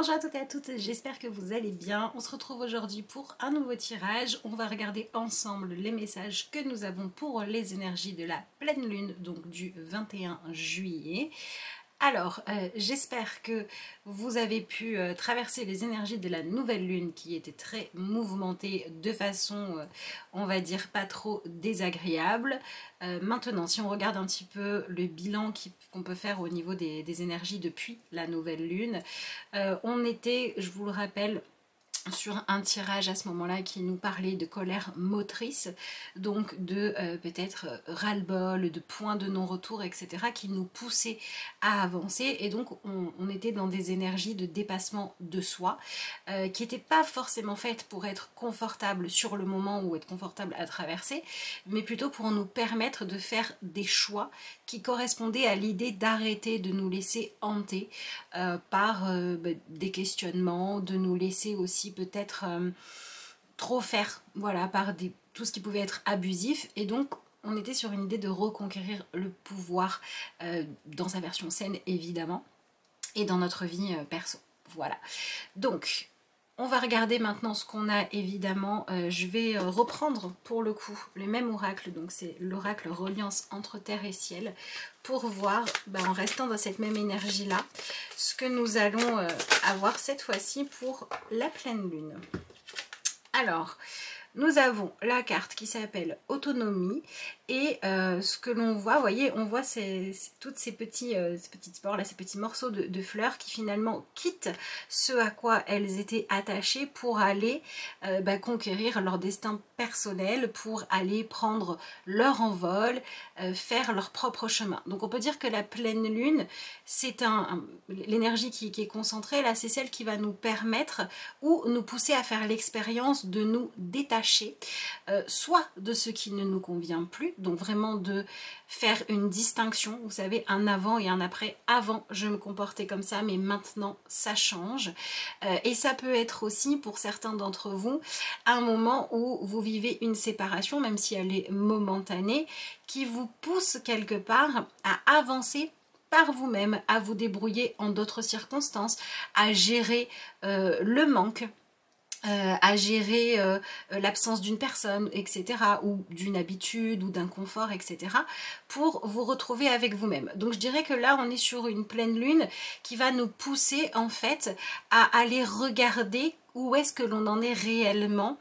Bonjour à toutes et à toutes, j'espère que vous allez bien. On se retrouve aujourd'hui pour un nouveau tirage. On va regarder ensemble les messages que nous avons pour les énergies de la pleine lune, donc du 21 juillet. Alors, j'espère que vous avez pu traverser les énergies de la nouvelle lune qui était très mouvementée de façon, on va dire, pas trop désagréable. Maintenant, si on regarde un petit peu le bilan qu'on peut faire au niveau des énergies depuis la nouvelle lune, on était, je vous le rappelle, sur un tirage à ce moment-là qui nous parlait de colère motrice, donc de peut-être ras-le-bol, de points de non-retour, etc., qui nous poussaient à avancer. Et donc on était dans des énergies de dépassement de soi qui n'étaient pas forcément faites pour être confortables sur le moment ou être confortables à traverser, mais plutôt pour nous permettre de faire des choix qui correspondaient à l'idée d'arrêter de nous laisser hanter par des questionnements, de nous laisser aussi peut-être trop faire, voilà, par tout ce qui pouvait être abusif. Et donc on était sur une idée de reconquérir le pouvoir dans sa version saine évidemment, et dans notre vie perso. Voilà, donc on va regarder maintenant ce qu'on a évidemment. Je vais reprendre pour le coup le même oracle, donc c'est l'oracle reliance entre terre et ciel, pour voir, en restant dans cette même énergie là, ce que nous allons avoir cette fois-ci pour la pleine lune. Alors, nous avons la carte qui s'appelle autonomie, et ce que l'on voit, vous voyez, on voit toutes ces petites spores là, ces petits morceaux de fleurs qui finalement quittent ce à quoi elles étaient attachées pour aller conquérir leur destin personnel, pour aller prendre leur envol, faire leur propre chemin. Donc on peut dire que la pleine lune, c'est l'énergie qui est concentrée là, c'est celle qui va nous permettre ou nous pousser à faire l'expérience de nous détacher, soit de ce qui ne nous convient plus, donc vraiment de faire une distinction, vous savez, un avant et un après. Avant, je me comportais comme ça, mais maintenant ça change. Et ça peut être aussi, pour certains d'entre vous, un moment où vous vivez une séparation, même si elle est momentanée, qui vous pousse quelque part à avancer par vous-même, à vous débrouiller en d'autres circonstances, à gérer le manque, à gérer l'absence d'une personne, etc., ou d'une habitude, ou d'un confort, etc., pour vous retrouver avec vous-même. Donc je dirais que là, on est sur une pleine lune qui va nous pousser, en fait, à aller regarder où est-ce que l'on en est réellement,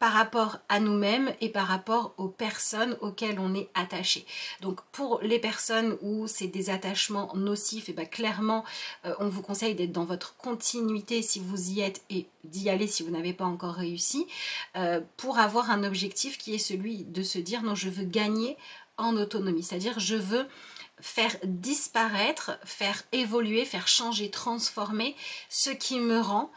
par rapport à nous-mêmes et par rapport aux personnes auxquelles on est attaché. Donc pour les personnes où c'est des attachements nocifs, et clairement on vous conseille d'être dans votre continuité si vous y êtes, et d'y aller si vous n'avez pas encore réussi, pour avoir un objectif qui est celui de se dire non, je veux gagner en autonomie, c'est-à-dire je veux faire disparaître, faire évoluer, faire changer, transformer ce qui me rend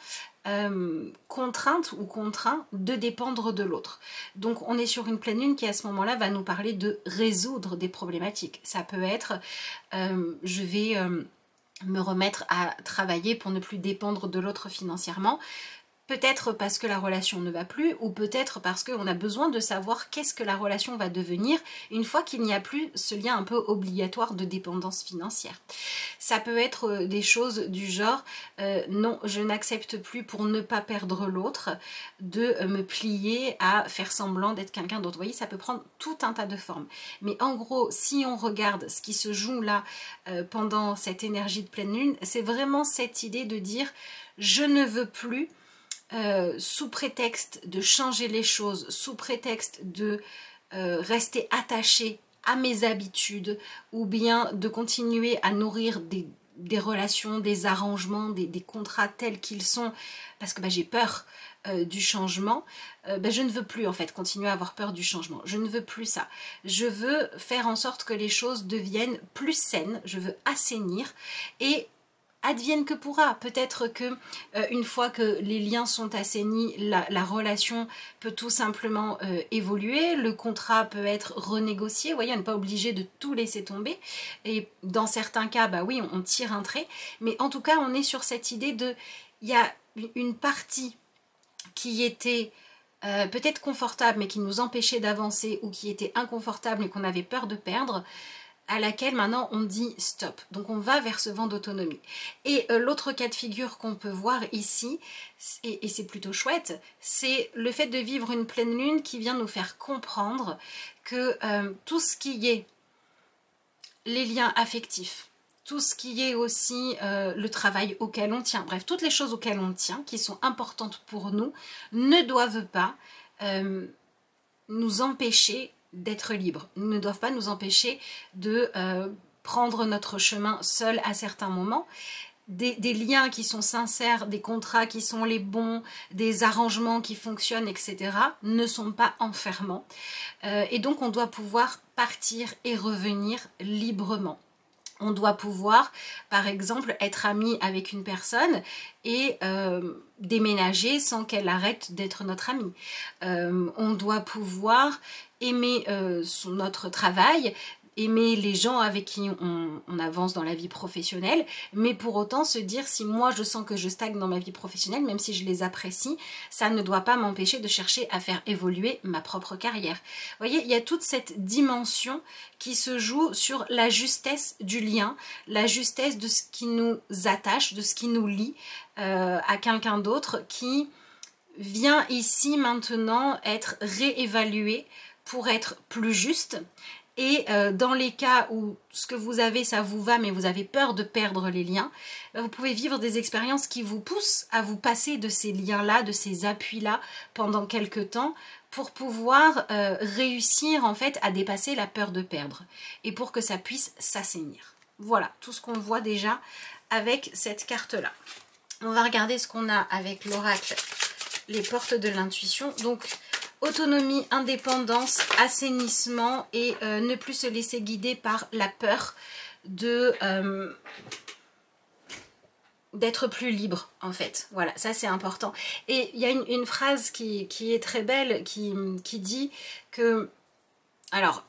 contrainte ou contraint de dépendre de l'autre. Donc on est sur une pleine lune qui à ce moment-là va nous parler de résoudre des problématiques. Ça peut être je vais me remettre à travailler pour ne plus dépendre de l'autre financièrement. Peut-être parce que la relation ne va plus, ou peut-être parce qu'on a besoin de savoir qu'est-ce que la relation va devenir une fois qu'il n'y a plus ce lien un peu obligatoire de dépendance financière. Ça peut être des choses du genre non, je n'accepte plus, pour ne pas perdre l'autre, de me plier à faire semblant d'être quelqu'un d'autre. Vous voyez, ça peut prendre tout un tas de formes. Mais en gros, si on regarde ce qui se joue là pendant cette énergie de pleine lune, c'est vraiment cette idée de dire je ne veux plus, sous prétexte de changer les choses, sous prétexte de rester attaché à mes habitudes, ou bien de continuer à nourrir des relations, des arrangements, des contrats tels qu'ils sont, parce que j'ai peur du changement. Je ne veux plus en fait continuer à avoir peur du changement, je ne veux plus ça. Je veux faire en sorte que les choses deviennent plus saines, je veux assainir, et advienne que pourra. Peut-être que une fois que les liens sont assainis, la relation peut tout simplement évoluer, le contrat peut être renégocié. Vous voyez, on n'est pas obligé de tout laisser tomber. Et dans certains cas, oui, on tire un trait. Mais en tout cas, on est sur cette idée de, il y a une partie qui était peut-être confortable mais qui nous empêchait d'avancer, ou qui était inconfortable et qu'on avait peur de perdre. à laquelle maintenant on dit stop. Donc on va vers ce vent d'autonomie. Et l'autre cas de figure qu'on peut voir ici, et c'est plutôt chouette, c'est le fait de vivre une pleine lune qui vient nous faire comprendre que tout ce qui est les liens affectifs, tout ce qui est aussi le travail auquel on tient, bref, toutes les choses auxquelles on tient, qui sont importantes pour nous, ne doivent pas nous empêcher d'être libres, ne doivent pas nous empêcher de prendre notre chemin seul à certains moments. Des liens qui sont sincères, des contrats qui sont les bons, des arrangements qui fonctionnent, etc., ne sont pas enfermants. Et donc on doit pouvoir partir et revenir librement. On doit pouvoir, par exemple, être ami avec une personne et déménager sans qu'elle arrête d'être notre amie. On doit pouvoir aimer notre travail, aimer les gens avec qui on avance dans la vie professionnelle, mais pour autant se dire, si moi je sens que je stagne dans ma vie professionnelle, même si je les apprécie, ça ne doit pas m'empêcher de chercher à faire évoluer ma propre carrière. Vous voyez, il y a toute cette dimension qui se joue sur la justesse du lien, la justesse de ce qui nous attache, de ce qui nous lie à quelqu'un d'autre, qui vient ici maintenant être réévalué pour être plus juste. Et dans les cas où ce que vous avez, ça vous va, mais vous avez peur de perdre les liens, vous pouvez vivre des expériences qui vous poussent à vous passer de ces liens-là, de ces appuis-là pendant quelques temps, pour pouvoir réussir en fait à dépasser la peur de perdre et pour que ça puisse s'assainir. Voilà tout ce qu'on voit déjà avec cette carte-là. On va regarder ce qu'on a avec l'oracle, les portes de l'intuition. Donc, autonomie, indépendance, assainissement et ne plus se laisser guider par la peur de d'être plus libre, en fait. Voilà, ça c'est important. Et il y a une phrase qui est très belle, qui dit que... Alors,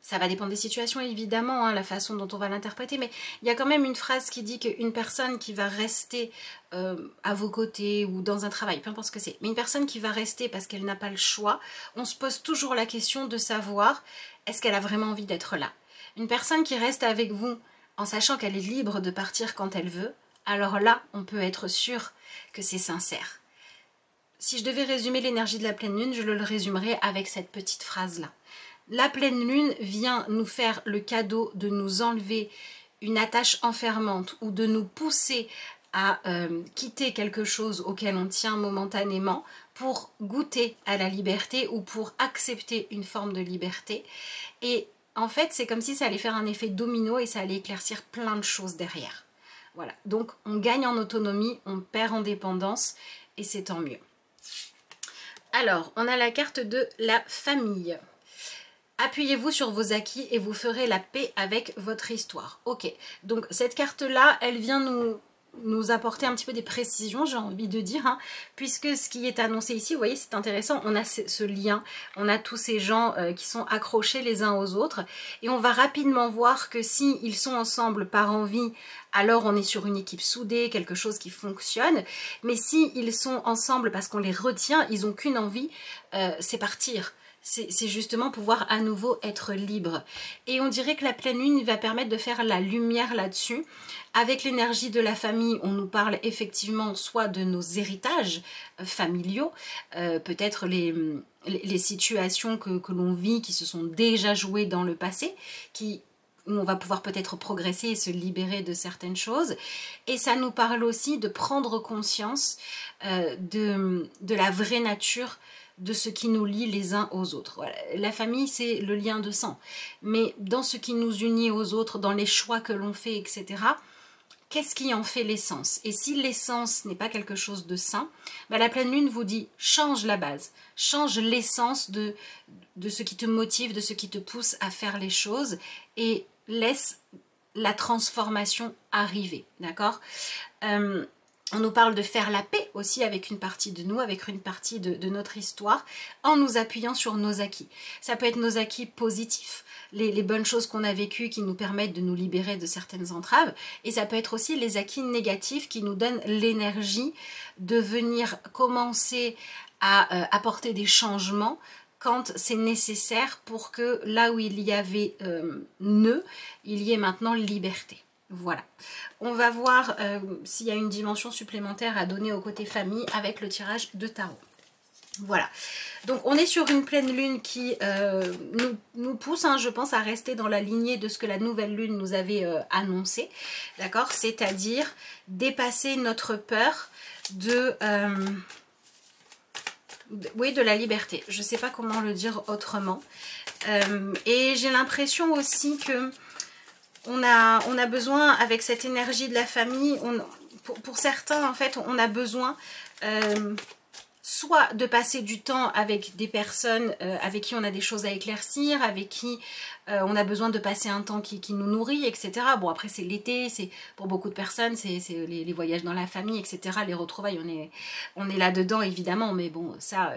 ça va dépendre des situations, évidemment, hein, la façon dont on va l'interpréter, mais il y a quand même une phrase qui dit qu'une personne qui va rester... à vos côtés ou dans un travail, peu importe ce que c'est, mais une personne qui va rester parce qu'elle n'a pas le choix, on se pose toujours la question de savoir est-ce qu'elle a vraiment envie d'être là. Une personne qui reste avec vous en sachant qu'elle est libre de partir quand elle veut, alors là on peut être sûr que c'est sincère. Si je devais résumer l'énergie de la pleine lune, je le résumerais avec cette petite phrase là. La pleine lune vient nous faire le cadeau de nous enlever une attache enfermante ou de nous pousser à quitter quelque chose auquel on tient momentanément pour goûter à la liberté ou pour accepter une forme de liberté. Et en fait, c'est comme si ça allait faire un effet domino et ça allait éclaircir plein de choses derrière. Voilà, donc on gagne en autonomie, on perd en dépendance et c'est tant mieux. Alors, on a la carte de la famille. Appuyez-vous sur vos acquis et vous ferez la paix avec votre histoire. Ok, donc cette carte-là, elle vient nous apporter un petit peu des précisions, j'ai envie de dire, hein, puisque ce qui est annoncé ici, vous voyez, c'est intéressant, on a ce lien, on a tous ces gens qui sont accrochés les uns aux autres, et on va rapidement voir que si ils sont ensemble par envie, alors on est sur une équipe soudée, quelque chose qui fonctionne, mais si ils sont ensemble parce qu'on les retient, ils n'ont qu'une envie, c'est partir. C'est justement pouvoir à nouveau être libre. Et on dirait que la pleine lune va permettre de faire la lumière là-dessus. Avec l'énergie de la famille, on nous parle effectivement soit de nos héritages familiaux, peut-être les situations que l'on vit qui se sont déjà jouées dans le passé, où on va pouvoir peut-être progresser et se libérer de certaines choses. Et ça nous parle aussi de prendre conscience de la vraie nature de ce qui nous lie les uns aux autres. Voilà. La famille, c'est le lien de sang. Mais dans ce qui nous unit aux autres, dans les choix que l'on fait, etc., qu'est-ce qui en fait l'essence? Et si l'essence n'est pas quelque chose de sain, bah la pleine lune vous dit change la base, change l'essence de ce qui te motive, de ce qui te pousse à faire les choses et laisse la transformation arriver. D'accord ? On nous parle de faire la paix aussi avec une partie de nous, avec une partie de notre histoire, en nous appuyant sur nos acquis. Ça peut être nos acquis positifs, les bonnes choses qu'on a vécues qui nous permettent de nous libérer de certaines entraves, et ça peut être aussi les acquis négatifs qui nous donnent l'énergie de venir commencer à apporter des changements quand c'est nécessaire pour que là où il y avait nœud, il y ait maintenant liberté. Voilà, on va voir s'il y a une dimension supplémentaire à donner au côté famille avec le tirage de tarot. Voilà, donc on est sur une pleine lune qui nous pousse, hein, je pense, à rester dans la lignée de ce que la nouvelle lune nous avait annoncé, d'accord, c'est-à-dire dépasser notre peur de la liberté, je ne sais pas comment le dire autrement, et j'ai l'impression aussi que on a besoin, avec cette énergie de la famille, pour certains en fait, on a besoin soit de passer du temps avec des personnes avec qui on a des choses à éclaircir, avec qui on a besoin de passer un temps qui nous nourrit, etc. Bon, après c'est l'été, c'est pour beaucoup de personnes, c'est les voyages dans la famille, etc. Les retrouvailles, on est là-dedans évidemment, mais bon, ça...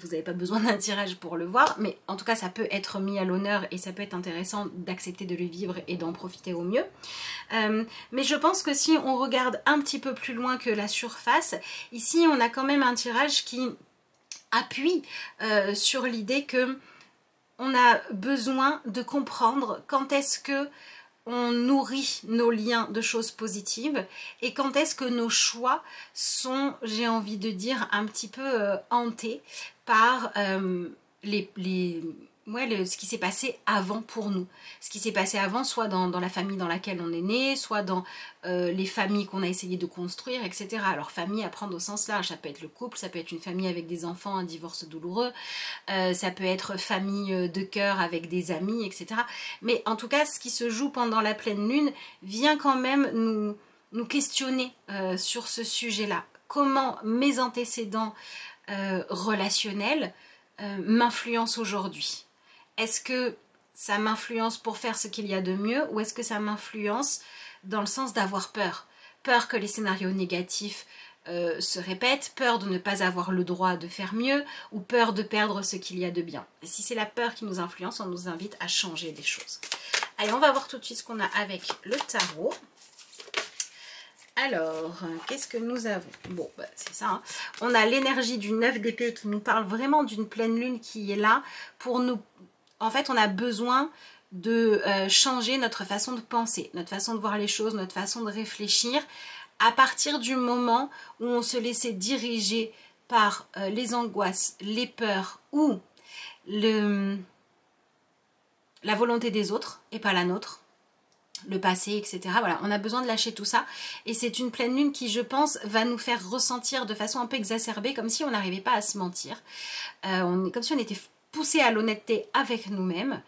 vous n'avez pas besoin d'un tirage pour le voir, mais en tout cas ça peut être mis à l'honneur et ça peut être intéressant d'accepter de le vivre et d'en profiter au mieux. Mais je pense que si on regarde un petit peu plus loin que la surface, ici on a quand même un tirage qui appuie sur l'idée que on a besoin de comprendre quand est-ce que on nourrit nos liens de choses positives et quand est-ce que nos choix sont, j'ai envie de dire, un petit peu hantés par ce qui s'est passé avant pour nous. Ce qui s'est passé avant, soit dans la famille dans laquelle on est né, soit dans les familles qu'on a essayé de construire, etc. Alors famille à prendre au sens large, ça peut être le couple, ça peut être une famille avec des enfants, un divorce douloureux, ça peut être famille de cœur avec des amis, etc. Mais en tout cas, ce qui se joue pendant la pleine lune vient quand même nous questionner sur ce sujet-là. Comment mes antécédents relationnels m'influencent aujourd'hui ? Est-ce que ça m'influence pour faire ce qu'il y a de mieux ou est-ce que ça m'influence dans le sens d'avoir peur? Peur que les scénarios négatifs se répètent, peur de ne pas avoir le droit de faire mieux ou peur de perdre ce qu'il y a de bien. Et si c'est la peur qui nous influence, on nous invite à changer des choses. Allez, on va voir tout de suite ce qu'on a avec le tarot. Alors, qu'est-ce que nous avons? Bon, bah, c'est ça, hein. On a l'énergie du 9 d'épée qui nous parle vraiment d'une pleine lune qui est là pour nous... En fait, on a besoin de changer notre façon de penser, notre façon de voir les choses, notre façon de réfléchir, à partir du moment où on se laissait diriger par les angoisses, les peurs ou la volonté des autres et pas la nôtre, le passé, etc. Voilà, on a besoin de lâcher tout ça et c'est une pleine lune qui, je pense, va nous faire ressentir de façon un peu exacerbée, comme si on n'arrivait pas à se mentir, comme si on était pousser à l'honnêteté avec nous-mêmes,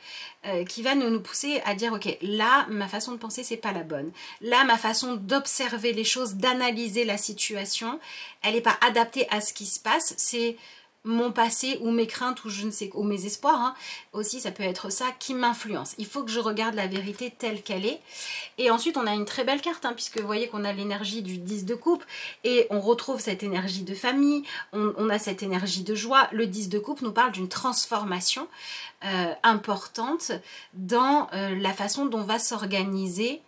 qui va nous pousser à dire ok, là ma façon de penser c'est pas la bonne, là ma façon d'observer les choses, d'analyser la situation, elle n'est pas adaptée à ce qui se passe, c'est mon passé ou mes craintes ou je ne sais, ou mes espoirs, hein, aussi ça peut être ça qui m'influence, il faut que je regarde la vérité telle qu'elle est. Et ensuite on a une très belle carte, hein, puisque vous voyez qu'on a l'énergie du 10 de coupe et on retrouve cette énergie de famille, on a cette énergie de joie. Le 10 de coupe nous parle d'une transformation importante dans la façon dont va s'organiser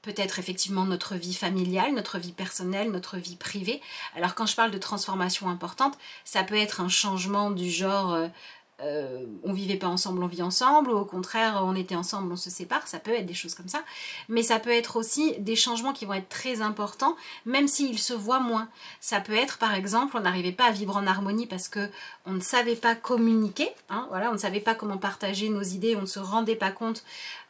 peut-être effectivement notre vie familiale, notre vie personnelle, notre vie privée. Alors quand je parle de transformation importante, ça peut être un changement du genre on vivait pas ensemble, on vit ensemble, ou au contraire on était ensemble, on se sépare, ça peut être des choses comme ça. Mais ça peut être aussi des changements qui vont être très importants, même s'ils se voient moins. Ça peut être par exemple, on n'arrivait pas à vivre en harmonie parce que on ne savait pas communiquer, hein, voilà, on ne savait pas comment partager nos idées, on ne se rendait pas compte,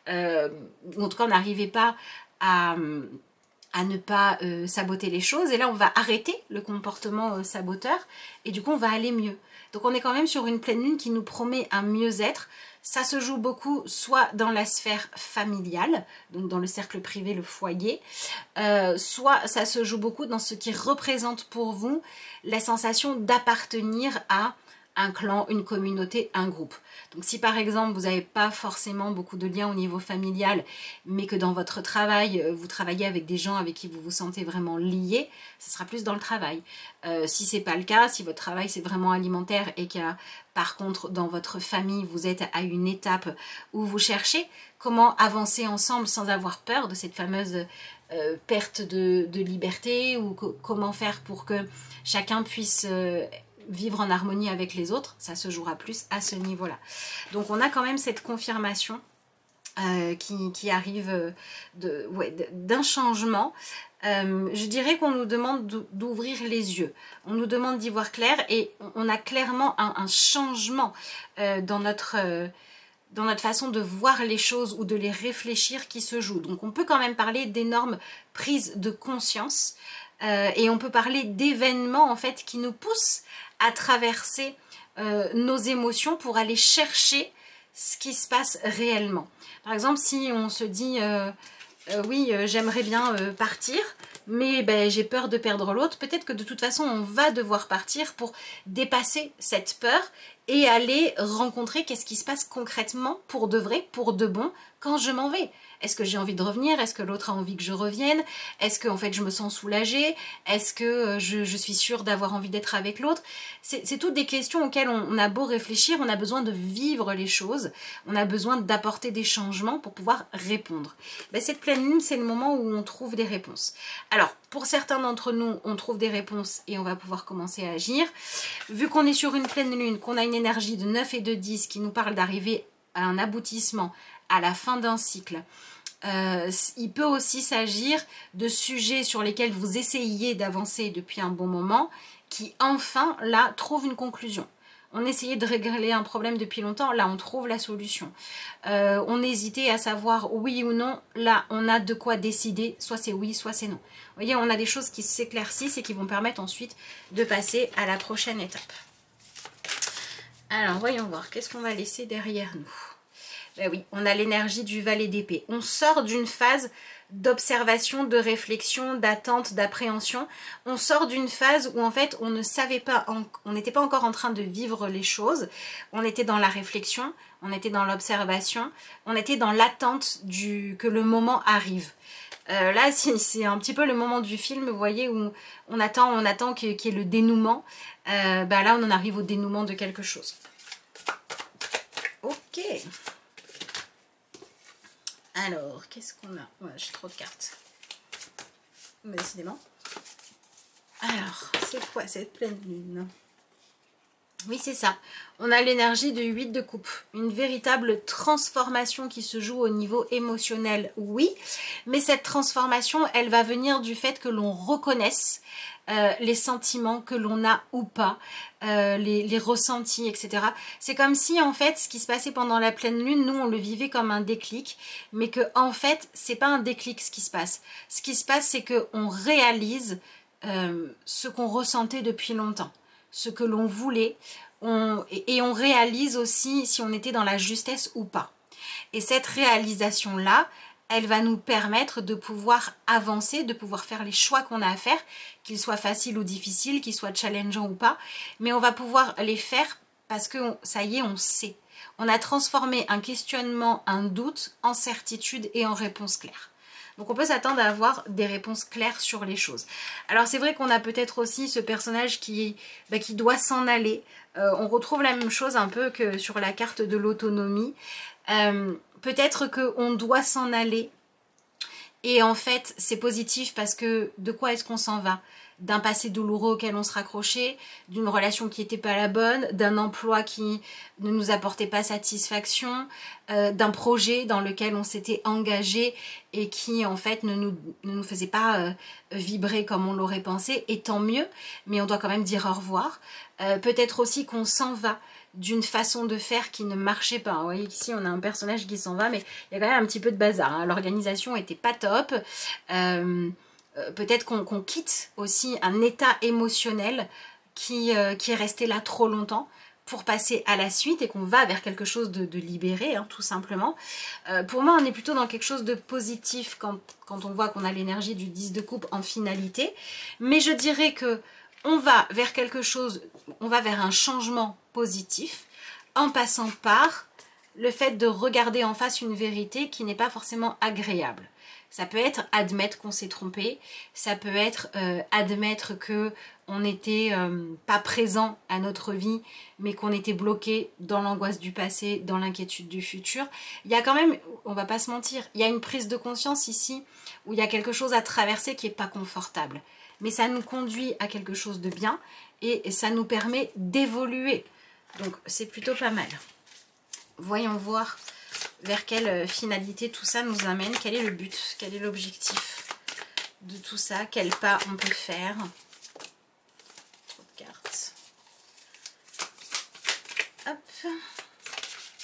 en tout cas on n'arrivait pas à ne pas saboter les choses, et là on va arrêter le comportement saboteur et du coup on va aller mieux. Donc on est quand même sur une pleine lune qui nous promet un mieux-être. Ça se joue beaucoup soit dans la sphère familiale, donc dans le cercle privé, le foyer, soit ça se joue beaucoup dans ce qui représente pour vous la sensation d'appartenir à un clan, une communauté, un groupe. Donc si par exemple vous n'avez pas forcément beaucoup de liens au niveau familial, mais que dans votre travail, vous travaillez avec des gens avec qui vous vous sentez vraiment lié, ce sera plus dans le travail. Si ce n'est pas le cas, si votre travail c'est vraiment alimentaire et qu'il y a par contre dans votre famille, vous êtes à une étape où vous cherchez comment avancer ensemble sans avoir peur de cette fameuse perte de liberté, ou comment faire pour que chacun puisse vivre en harmonie avec les autres, ça se jouera plus à ce niveau-là. Donc on a quand même cette confirmation qui arrive d'un changement. Je dirais qu'on nous demande d'ouvrir les yeux, on nous demande d'y voir clair et on a clairement un changement dans notre façon de voir les choses ou de les réfléchir qui se joue. Donc on peut quand même parler d'énormes prises de conscience et on peut parler d'événements en fait qui nous poussent à traverser nos émotions pour aller chercher ce qui se passe réellement. Par exemple, si on se dit oui, j'aimerais bien partir, mais ben, j'ai peur de perdre l'autre. Peut-être que de toute façon, on va devoir partir pour dépasser cette peur et aller rencontrer qu'est-ce qui se passe concrètement, pour de vrai, pour de bon, quand je m'en vais. Est-ce que j'ai envie de revenir? Est-ce que l'autre a envie que je revienne? Est-ce que en fait, je me sens soulagée? Est-ce que je suis sûre d'avoir envie d'être avec l'autre? C'est toutes des questions auxquelles on a beau réfléchir, on a besoin de vivre les choses, on a besoin d'apporter des changements pour pouvoir répondre. Ben, cette pleine lune, c'est le moment où on trouve des réponses. Alors, pour certains d'entre nous, on trouve des réponses et on va pouvoir commencer à agir. Vu qu'on est sur une pleine lune, qu'on a une énergie de 9 et de 10 qui nous parle d'arriver à un aboutissement, à la fin d'un cycle. Il peut aussi s'agir de sujets sur lesquels vous essayez d'avancer depuis un bon moment, qui enfin, là, trouvent une conclusion. On essayait de régler un problème depuis longtemps, là, on trouve la solution. On hésitait à savoir oui ou non, là, on a de quoi décider, soit c'est oui, soit c'est non. Vous voyez, on a des choses qui s'éclaircissent et qui vont permettre ensuite de passer à la prochaine étape. Alors, voyons voir, qu'est-ce qu'on va laisser derrière nous? Ben oui, on a l'énergie du valet d'épée. On sort d'une phase d'observation, de réflexion, d'attente, d'appréhension. On sort d'une phase où en fait on ne savait pas, on n'était pas encore en train de vivre les choses. On était dans la réflexion, on était dans l'observation, on était dans l'attente que le moment arrive. Là, c'est un petit peu le moment du film, vous voyez, où on attend qu'il y ait le dénouement. Ben là, on en arrive au dénouement de quelque chose. Ok. Alors, qu'est-ce qu'on a? Ouais, j'ai trop de cartes. Décidément. Alors, c'est quoi cette pleine lune? Oui, c'est ça. On a l'énergie de 8 de coupe. Une véritable transformation qui se joue au niveau émotionnel, oui. Mais cette transformation, elle va venir du fait que l'on reconnaisse les sentiments que l'on a ou pas, les ressentis, etc. C'est comme si, en fait, ce qui se passait pendant la pleine lune, nous, on le vivait comme un déclic, mais que, en fait, c'est pas un déclic ce qui se passe. Ce qui se passe, c'est qu'on réalise ce qu'on ressentait depuis longtemps, ce que l'on voulait, et on réalise aussi si on était dans la justesse ou pas. Et cette réalisation-là, elle va nous permettre de pouvoir avancer, de pouvoir faire les choix qu'on a à faire, qu'ils soient faciles ou difficiles, qu'ils soient challengeants ou pas, mais on va pouvoir les faire parce que ça y est, on sait. On a transformé un questionnement, un doute, en certitude et en réponse claire. Donc on peut s'attendre à avoir des réponses claires sur les choses. Alors c'est vrai qu'on a peut-être aussi ce personnage qui doit s'en aller. On retrouve la même chose un peu que sur la carte de l'autonomie. Peut-être qu'on doit s'en aller. Et en fait, c'est positif parce que de quoi est-ce qu'on s'en va? D'un passé douloureux auquel on se raccrochait, d'une relation qui n'était pas la bonne, d'un emploi qui ne nous apportait pas satisfaction, d'un projet dans lequel on s'était engagé et qui en fait ne nous faisait pas vibrer comme on l'aurait pensé, et tant mieux, mais on doit quand même dire au revoir. Peut-être aussi qu'on s'en va d'une façon de faire qui ne marchait pas. Vous voyez qu'ici on a un personnage qui s'en va, mais il y a quand même un petit peu de bazar, hein. L'organisation n'était pas top. Peut-être qu'on quitte aussi un état émotionnel qui est resté là trop longtemps pour passer à la suite et qu'on va vers quelque chose de libéré, hein, tout simplement. Pour moi, on est plutôt dans quelque chose de positif quand on voit qu'on a l'énergie du 10 de coupe en finalité. Mais je dirais que on va vers quelque chose, on va vers un changement positif en passant par le fait de regarder en face une vérité qui n'est pas forcément agréable. Ça peut être admettre qu'on s'est trompé, ça peut être admettre qu'on n'était pas présent à notre vie, mais qu'on était bloqué dans l'angoisse du passé, dans l'inquiétude du futur. Il y a quand même, on va pas se mentir, il y a une prise de conscience ici où il y a quelque chose à traverser qui n'est pas confortable. mais ça nous conduit à quelque chose de bien et ça nous permet d'évoluer. Donc c'est plutôt pas mal. Voyons voir vers quelle finalité tout ça nous amène, quel est le but, quel est l'objectif de tout ça, quel pas on peut faire. Trop de cartes. Hop.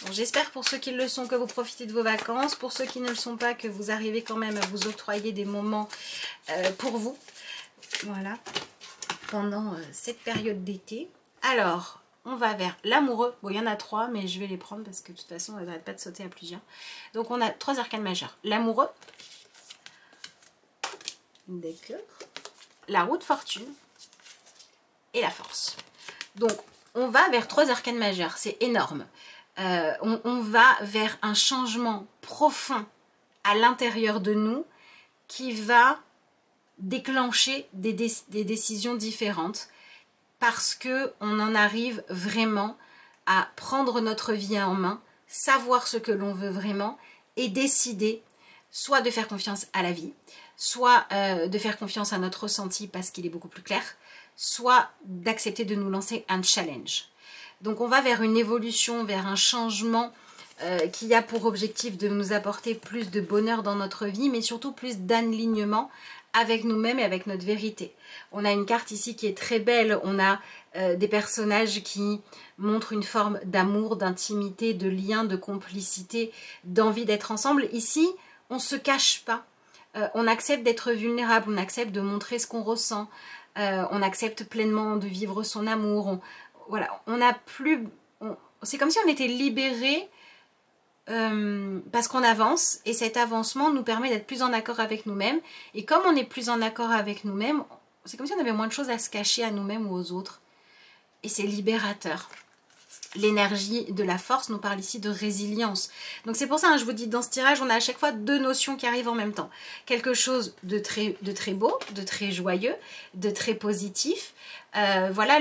Bon, j'espère pour ceux qui le sont que vous profitez de vos vacances, pour ceux qui ne le sont pas que vous arrivez quand même à vous octroyer des moments pour vous, voilà, pendant cette période d'été. Alors, on va vers l'amoureux. Bon, il y en a trois, mais je vais les prendre parce que de toute façon, on n'arrête pas de sauter à plusieurs. Donc, on a trois arcanes majeures. L'amoureux. D'accord. La roue de fortune. Et la force. Donc, on va vers trois arcanes majeures. C'est énorme. On va vers un changement profond à l'intérieur de nous qui va déclencher des décisions différentes. Parce qu'on en arrive vraiment à prendre notre vie en main, savoir ce que l'on veut vraiment et décider soit de faire confiance à la vie, soit de faire confiance à notre ressenti parce qu'il est beaucoup plus clair, soit d'accepter de nous lancer un challenge. Donc on va vers une évolution, vers un changement qui a pour objectif de nous apporter plus de bonheur dans notre vie, mais surtout plus d'alignement avec nous-mêmes et avec notre vérité. On a une carte ici qui est très belle, on a des personnages qui montrent une forme d'amour, d'intimité, de lien, de complicité, d'envie d'être ensemble. Ici, on ne se cache pas, on accepte d'être vulnérable, on accepte de montrer ce qu'on ressent, on accepte pleinement de vivre son amour. Voilà, on a plus... C'est comme si on était libéré parce qu'on avance et cet avancement nous permet d'être plus en accord avec nous-mêmes, et comme on est plus en accord avec nous-mêmes, c'est comme si on avait moins de choses à se cacher à nous-mêmes ou aux autres, et c'est libérateur. L'énergie de la force nous parle ici de résilience. Donc c'est pour ça, hein, je vous dis, dans ce tirage on a à chaque fois deux notions qui arrivent en même temps, quelque chose de très beau, de très joyeux, de très positif. Voilà,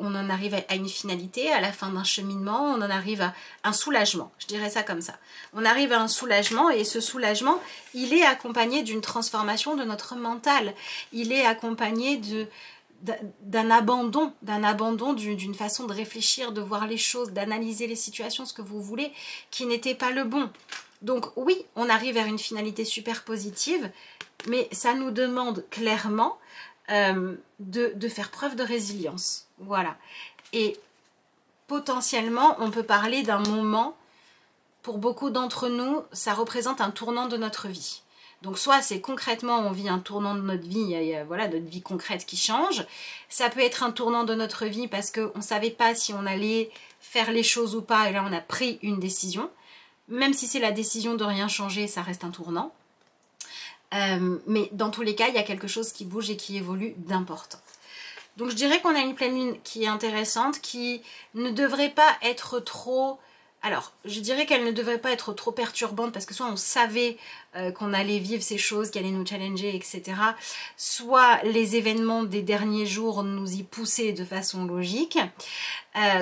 on en arrive à une finalité, à la fin d'un cheminement, on en arrive à un soulagement, je dirais ça comme ça. On arrive à un soulagement et ce soulagement, il est accompagné d'une transformation de notre mental. Il est accompagné d'un abandon d'une façon de réfléchir, de voir les choses, d'analyser les situations, ce que vous voulez, qui n'était pas le bon. Donc oui, on arrive vers une finalité super positive, mais ça nous demande clairement... de faire preuve de résilience, voilà. Et potentiellement, on peut parler d'un moment, pour beaucoup d'entre nous, ça représente un tournant de notre vie. Donc soit c'est concrètement, on vit un tournant de notre vie, voilà, notre vie concrète qui change. Ça peut être un tournant de notre vie parce qu'on ne savait pas si on allait faire les choses ou pas, et là on a pris une décision. Même si c'est la décision de rien changer, ça reste un tournant. Mais dans tous les cas, il y a quelque chose qui bouge et qui évolue d'important. Donc je dirais qu'on a une pleine lune qui est intéressante, qui ne devrait pas être trop... Alors, je dirais qu'elle ne devrait pas être trop perturbante, parce que soit on savait qu'on allait vivre ces choses, qu'elle allait nous challenger, etc. Soit les événements des derniers jours nous y poussaient de façon logique.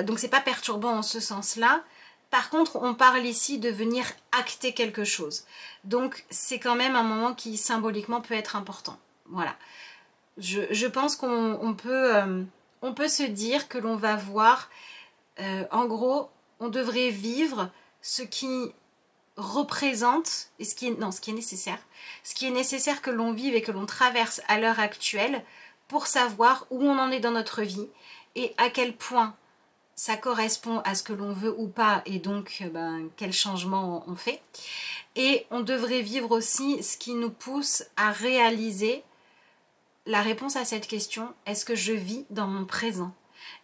Donc c'est pas perturbant en ce sens-là. Par contre, on parle ici de venir acter quelque chose. Donc, c'est quand même un moment qui, symboliquement, peut être important. Voilà. Je pense qu'on peut se dire que l'on va voir... en gros, on devrait vivre ce qui représente... et ce qui est nécessaire. Ce qui est nécessaire que l'on vive et que l'on traverse à l'heure actuelle pour savoir où on en est dans notre vie et à quel point... ça correspond à ce que l'on veut ou pas, et donc ben, quel changement on fait. Et on devrait vivre aussi ce qui nous pousse à réaliser la réponse à cette question: est-ce que je vis dans mon présent?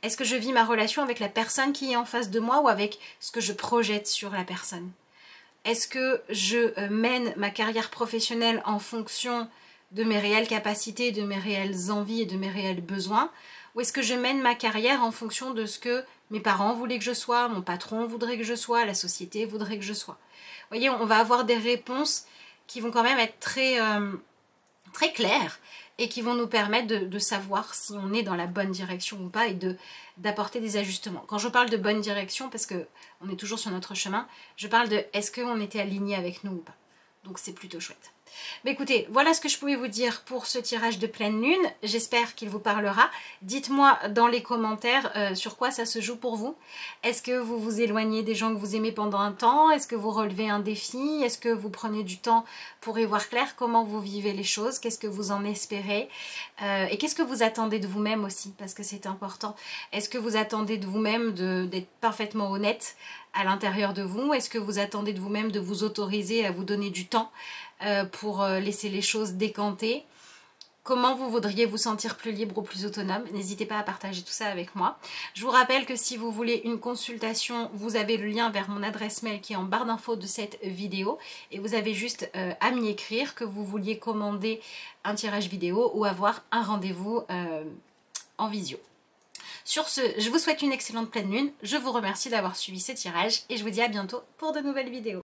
Est-ce que je vis ma relation avec la personne qui est en face de moi ou avec ce que je projette sur la personne? Est-ce que je mène ma carrière professionnelle en fonction de mes réelles capacités, de mes réelles envies et de mes réels besoins? Ou est-ce que je mène ma carrière en fonction de ce que mes parents voulaient que je sois, mon patron voudrait que je sois, la société voudrait que je sois? Vous voyez, on va avoir des réponses qui vont quand même être très claires et qui vont nous permettre de savoir si on est dans la bonne direction ou pas et d'apporter des ajustements. Quand je parle de bonne direction, parce qu'on est toujours sur notre chemin, je parle de est-ce qu'on était aligné avec nous ou pas. Donc c'est plutôt chouette. Mais écoutez, voilà ce que je pouvais vous dire pour ce tirage de pleine lune. J'espère qu'il vous parlera. Dites-moi dans les commentaires sur quoi ça se joue pour vous. Est-ce que vous vous éloignez des gens que vous aimez pendant un temps? Est-ce que vous relevez un défi? Est-ce que vous prenez du temps pour y voir clair? Comment vous vivez les choses? Qu'est-ce que vous en espérez? Et qu'est-ce que vous attendez de vous-même aussi? Parce que c'est important. Est-ce que vous attendez de vous-même d'être parfaitement honnête à l'intérieur de vous? Est-ce que vous attendez de vous-même de vous autoriser à vous donner du temps pour laisser les choses décanter? Comment vous voudriez vous sentir plus libre ou plus autonome? N'hésitez pas à partager tout ça avec moi. Je vous rappelle que si vous voulez une consultation, vous avez le lien vers mon adresse mail qui est en barre d'infos de cette vidéo. Et vous avez juste à m'y écrire que vous vouliez commander un tirage vidéo ou avoir un rendez-vous en visio. Sur ce, je vous souhaite une excellente pleine lune, je vous remercie d'avoir suivi ce tirage et je vous dis à bientôt pour de nouvelles vidéos.